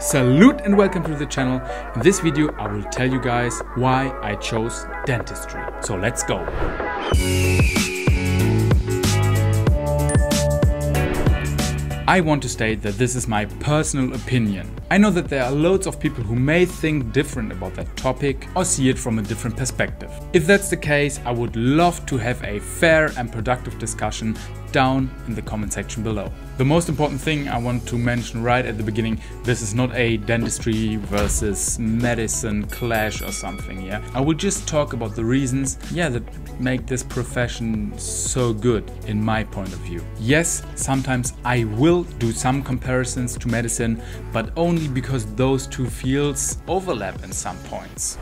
Salute and welcome to the channel. In this video I will tell you guys why I chose dentistry. So let's go. I want to state that this is my personal opinion. I know that there are loads of people who may think different about that topic or see it from a different perspective. If that's the case, I would love to have a fair and productive discussion down in the comment section below. The most important thing I want to mention right at the beginning, this is not a dentistry versus medicine clash or something, yeah? I will just talk about the reasons, that make this profession so good in my point of view. Yes, sometimes I will do some comparisons to medicine, but only because those two fields overlap in some points.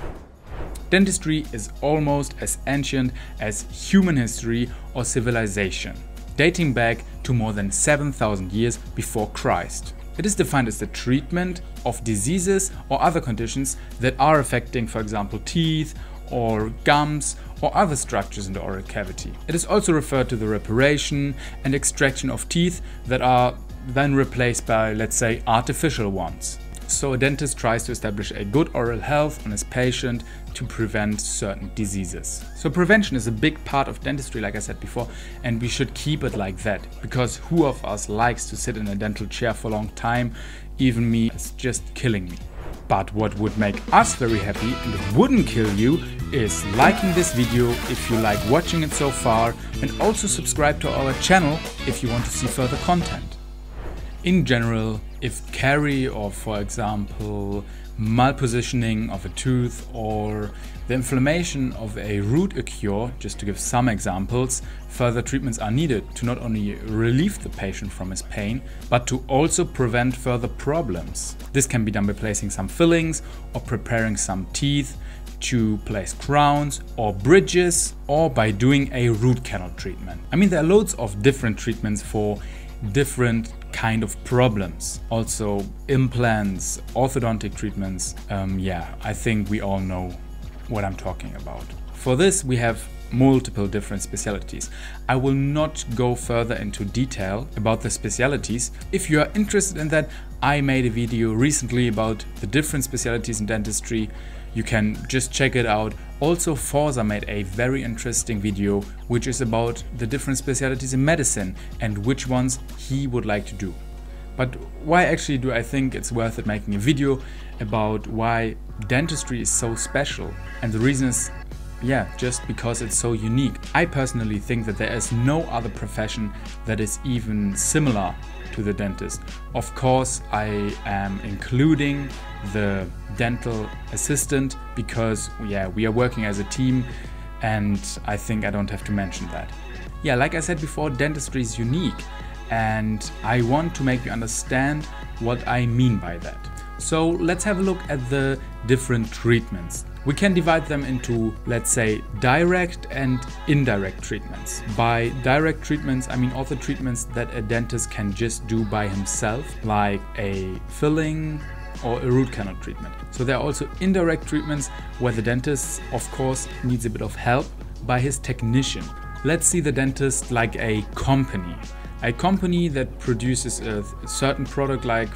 Dentistry is almost as ancient as human history or civilization, dating back to more than 7,000 years before Christ. It is defined as the treatment of diseases or other conditions that are affecting, for example, teeth or gums or other structures in the oral cavity. It is also referred to the reparation and extraction of teeth that are then replaced by, let's say, artificial ones. So a dentist tries to establish a good oral health on his patient to prevent certain diseases. So prevention is a big part of dentistry, like I said before, and we should keep it like that, because who of us likes to sit in a dental chair for a long time? Even me, it's just killing me. But what would make us very happy and wouldn't kill you is liking this video if you like watching it so far, and also subscribe to our channel if you want to see further content. In general, if carie or, for example, malpositioning of a tooth or the inflammation of a root occur, just to give some examples, further treatments are needed to not only relieve the patient from his pain, but to also prevent further problems. This can be done by placing some fillings or preparing some teeth, to place crowns or bridges, or by doing a root canal treatment. I mean, there are loads of different treatments for different kind of problems. Also implants, orthodontic treatments. I think we all know what I'm talking about. For this, we have multiple different specialties. I will not go further into detail about the specialties. If you are interested in that, I made a video recently about the different specialties in dentistry. You can just check it out. Also, Forza made a very interesting video which is about the different specialties in medicine and which ones he would like to do. But why actually do I think it's worth it making a video about why dentistry is so special? And the reason is, just because it's so unique. I personally think that there is no other profession that is even similar to the dentist. Of course, I am including the dental assistant because, we are working as a team, and I think I don't have to mention that. Like I said before, dentistry is unique, and I want to make you understand what I mean by that. So let's have a look at the different treatments. We can divide them into, let's say, direct and indirect treatments. By direct treatments, I mean other treatments that a dentist can just do by himself, like a filling or a root canal treatment. So there are also indirect treatments where the dentist, of course, needs a bit of help by his technician. Let's see the dentist like a company. A company that produces a certain product, like,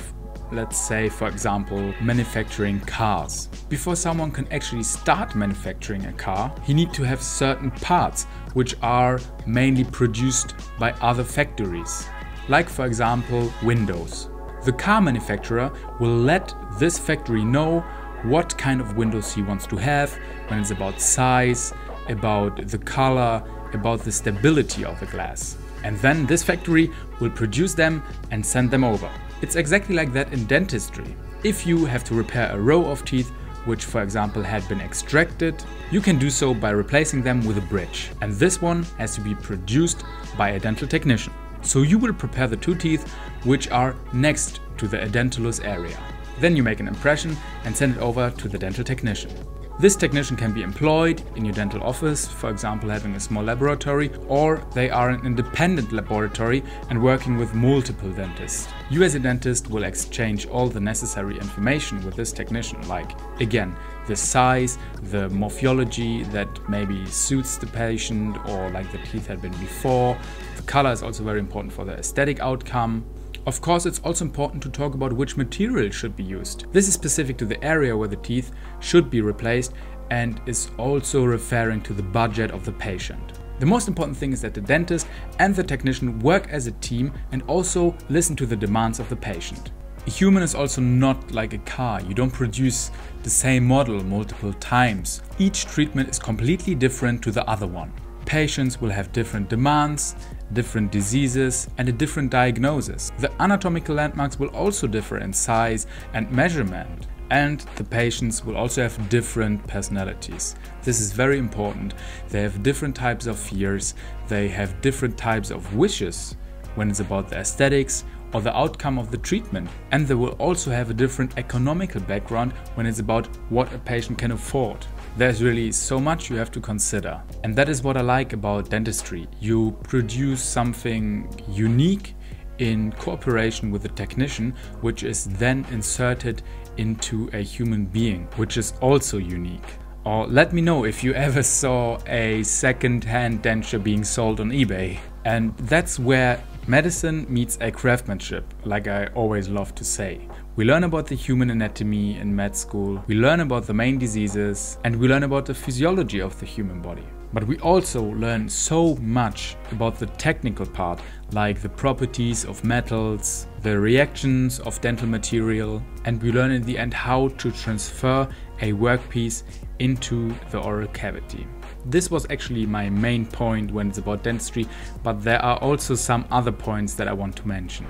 let's say, for example, manufacturing cars. Before someone can actually start manufacturing a car, he needs to have certain parts which are mainly produced by other factories, like, for example, windows. The car manufacturer will let this factory know what kind of windows he wants to have, when it's about size, about the color, about the stability of the glass. And then this factory will produce them and send them over. It's exactly like that in dentistry. If you have to repair a row of teeth which, for example, had been extracted, you can do so by replacing them with a bridge. And this one has to be produced by a dental technician. So you will prepare the two teeth which are next to the edentulous area. Then you make an impression and send it over to the dental technician. This technician can be employed in your dental office, for example having a small laboratory, or they are an independent laboratory and working with multiple dentists. You as a dentist will exchange all the necessary information with this technician, like, again, the size, the morphology that maybe suits the patient or like the teeth had been before. The color is also very important for the aesthetic outcome. Of course, it's also important to talk about which material should be used. This is specific to the area where the teeth should be replaced and is also referring to the budget of the patient. The most important thing is that the dentist and the technician work as a team and also listen to the demands of the patient. A human is also not like a car. You don't produce the same model multiple times. Each treatment is completely different to the other one. Patients will have different demands, different diseases, and a different diagnosis. The anatomical landmarks will also differ in size and measurement. And the patients will also have different personalities. This is very important. They have different types of fears. They have different types of wishes when it's about the aesthetics or the outcome of the treatment. And they will also have a different economical background when it's about what a patient can afford. There's really so much you have to consider. And that is what I like about dentistry. You produce something unique in cooperation with the technician, which is then inserted into a human being, which is also unique. Or let me know if you ever saw a second-hand denture being sold on eBay. And that's where medicine meets a craftsmanship, like I always love to say. We learn about the human anatomy in med school, we learn about the main diseases, and we learn about the physiology of the human body. But we also learn so much about the technical part, like the properties of metals, the reactions of dental material, and we learn in the end how to transfer a workpiece into the oral cavity. This was actually my main point when it's about dentistry, but there are also some other points that I want to mention.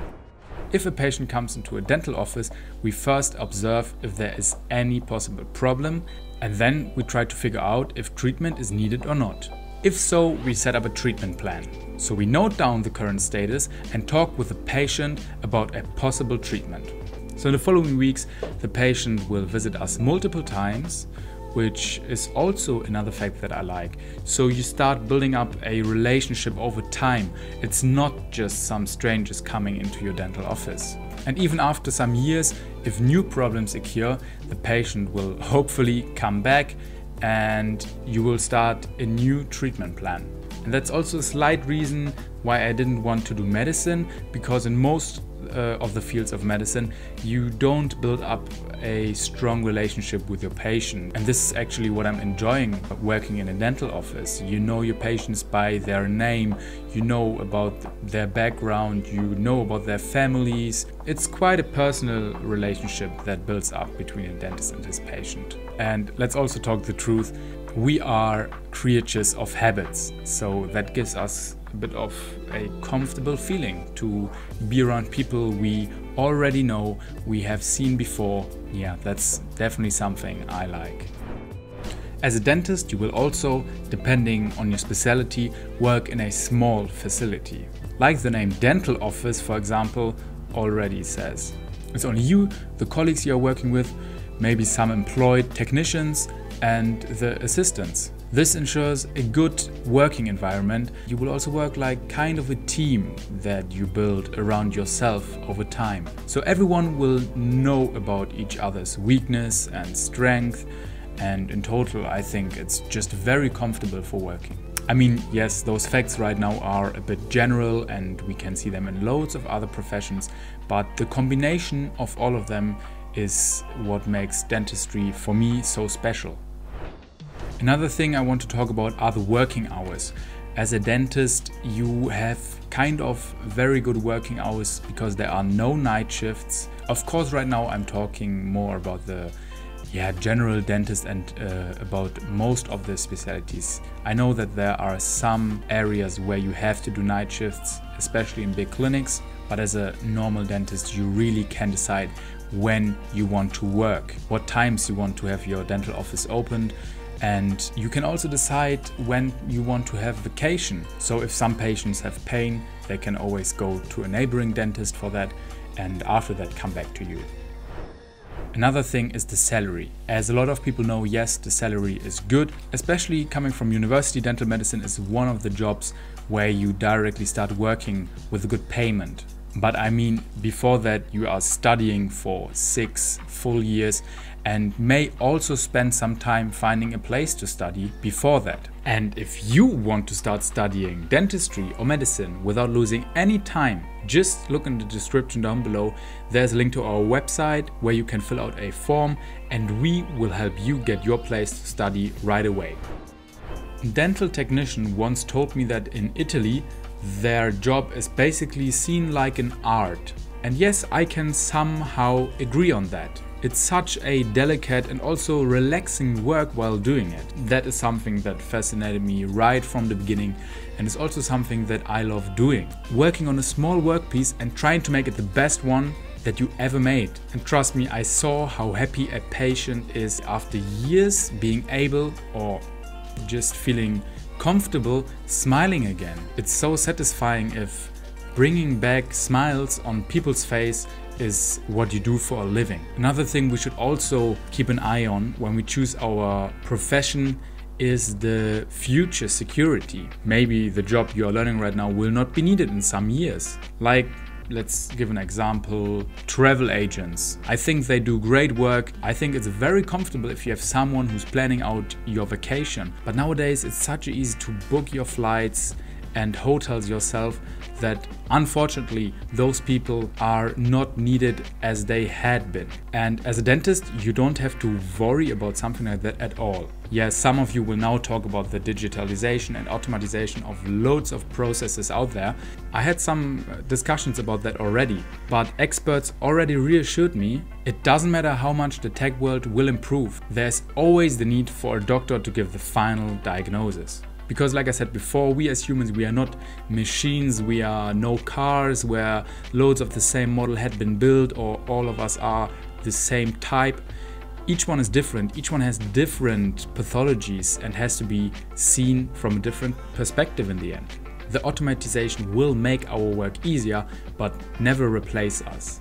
If a patient comes into a dental office, we first observe if there is any possible problem, and then we try to figure out if treatment is needed or not. If so, we set up a treatment plan. So we note down the current status and talk with the patient about a possible treatment. So in the following weeks, the patient will visit us multiple times, which is also another fact that I like. So you start building up a relationship over time. It's not just some strangers coming into your dental office. And even after some years, if new problems occur, the patient will hopefully come back and you will start a new treatment plan. And that's also a slight reason why I didn't want to do medicine, because in most of the fields of medicine, you don't build up a strong relationship with your patient. And this is actually what I'm enjoying working in a dental office. You know your patients by their name, you know about their background, you know about their families. It's quite a personal relationship that builds up between a dentist and his patient. And let's also talk the truth. We are creatures of habits, so that gives us a bit of a comfortable feeling to be around people we already know, we have seen before. Yeah, that's definitely something I like. As a dentist, you will also, depending on your specialty, work in a small facility. Like the name dental office, for example, already says. It's only you, the colleagues you are working with, maybe some employed technicians, and the assistants. This ensures a good working environment. You will also work like kind of a team that you build around yourself over time. So everyone will know about each other's weakness and strength, and in total I think it's just very comfortable for working. I mean, yes, those facts right now are a bit general and we can see them in loads of other professions, but the combination of all of them is what makes dentistry for me so special. Another thing I want to talk about are the working hours. As a dentist, you have kind of very good working hours because there are no night shifts. Of course, right now I'm talking more about the general dentist and about most of the specialties. I know that there are some areas where you have to do night shifts, especially in big clinics, but as a normal dentist, you really can decide when you want to work, what times you want to have your dental office opened, and you can also decide when you want to have vacation. So if some patients have pain, they can always go to a neighboring dentist for that, and after that come back to you. Another thing is the salary. As a lot of people know, yes, the salary is good, especially coming from university. Dental medicine is one of the jobs where you directly start working with a good payment. But I mean, before that, you are studying for 6 full years and may also spend some time finding a place to study before that. And if you want to start studying dentistry or medicine without losing any time, just look in the description down below. There's a link to our website where you can fill out a form and we will help you get your place to study right away. A dental technician once told me that in Italy, their job is basically seen like an art. And yes, I can somehow agree on that. It's such a delicate and also relaxing work while doing it. That is something that fascinated me right from the beginning, and it's also something that I love doing. Working on a small workpiece and trying to make it the best one that you ever made. And trust me, I saw how happy a patient is after years being able or just feeling comfortable smiling again. It's so satisfying if bringing back smiles on people's face is what you do for a living. Another thing we should also keep an eye on when we choose our profession is the future security. Maybe the job you are learning right now will not be needed in some years. Like, let's give an example, travel agents. I think they do great work. I think it's very comfortable if you have someone who's planning out your vacation. But nowadays it's such easy to book your flights and hotels yourself that unfortunately those people are not needed as they had been. And as a dentist, you don't have to worry about something like that at all. Yes, some of you will now talk about the digitalization and automatization of loads of processes out there. I had some discussions about that already, but experts already reassured me it doesn't matter how much the tech world will improve. There's always the need for a doctor to give the final diagnosis. Because like I said before, we as humans, we are not machines, we are no cars where loads of the same model had been built or all of us are the same type. Each one is different, each one has different pathologies and has to be seen from a different perspective in the end. The automatization will make our work easier, but never replace us.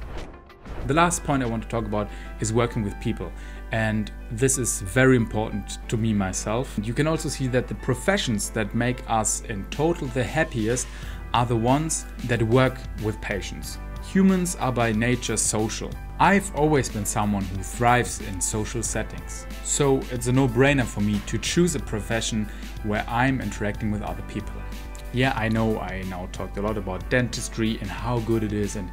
The last point I want to talk about is working with people. And this is very important to me myself. You can also see that the professions that make us in total the happiest are the ones that work with patients. Humans are by nature social. I've always been someone who thrives in social settings. So it's a no-brainer for me to choose a profession where I'm interacting with other people. Yeah, I know I now talked a lot about dentistry and how good it is and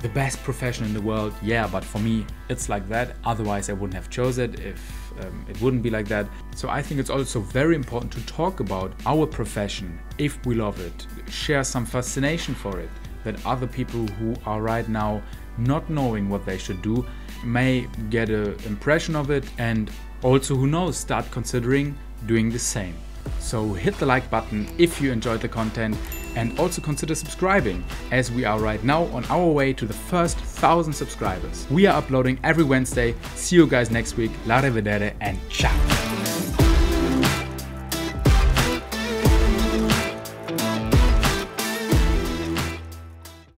the best profession in the world, yeah, but for me it's like that. Otherwise I wouldn't have chosen it if it wouldn't be like that. So I think it's also very important to talk about our profession if we love it, share some fascination for it, that other people who are right now not knowing what they should do may get an impression of it and also, who knows, start considering doing the same. So hit the like button if you enjoyed the content. And also consider subscribing, as we are right now on our way to the first 1,000 subscribers. We are uploading every Wednesday. See you guys next week. La rivedere and ciao.